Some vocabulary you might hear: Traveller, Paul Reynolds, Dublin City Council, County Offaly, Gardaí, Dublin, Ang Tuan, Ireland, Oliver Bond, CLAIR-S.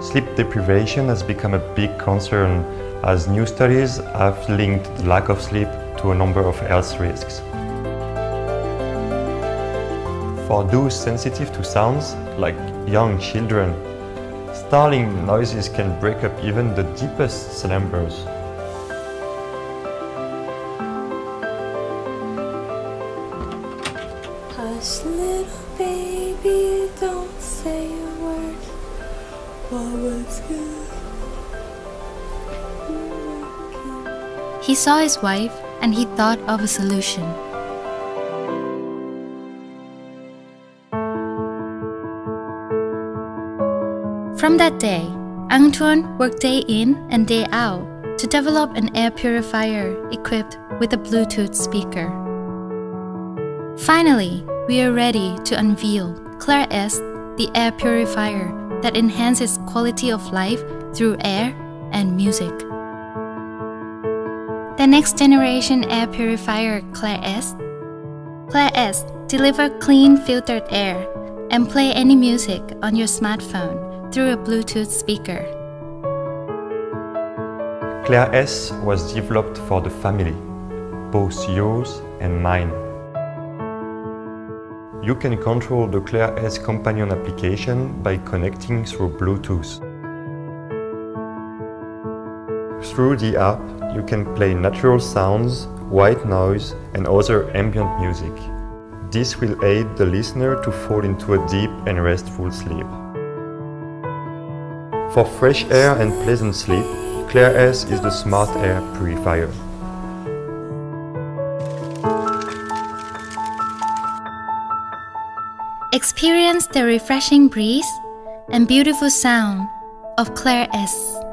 Sleep deprivation has become a big concern as new studies have linked the lack of sleep to a number of health risks. For those sensitive to sounds, like young children, startling noises can break up even the deepest slumbers. Hush, little baby, don't say a word. He saw his wife and he thought of a solution. From that day, Ang Tuan worked day in and day out to develop an air purifier equipped with a Bluetooth speaker. Finally, we are ready to unveil CLAIR-S, the air purifier that enhances quality of life through air and music. The next generation air purifier CLAIR-S. CLAIR-S delivers clean filtered air and play any music on your smartphone through a Bluetooth speaker. CLAIR-S was developed for the family, both yours and mine. You can control the CLAIR-S companion application by connecting through Bluetooth. Through the app, you can play natural sounds, white noise, and other ambient music. This will aid the listener to fall into a deep and restful sleep. For fresh air and pleasant sleep, CLAIR-S is the smart air purifier. Experience the refreshing breeze and beautiful sound of CLAIR-S.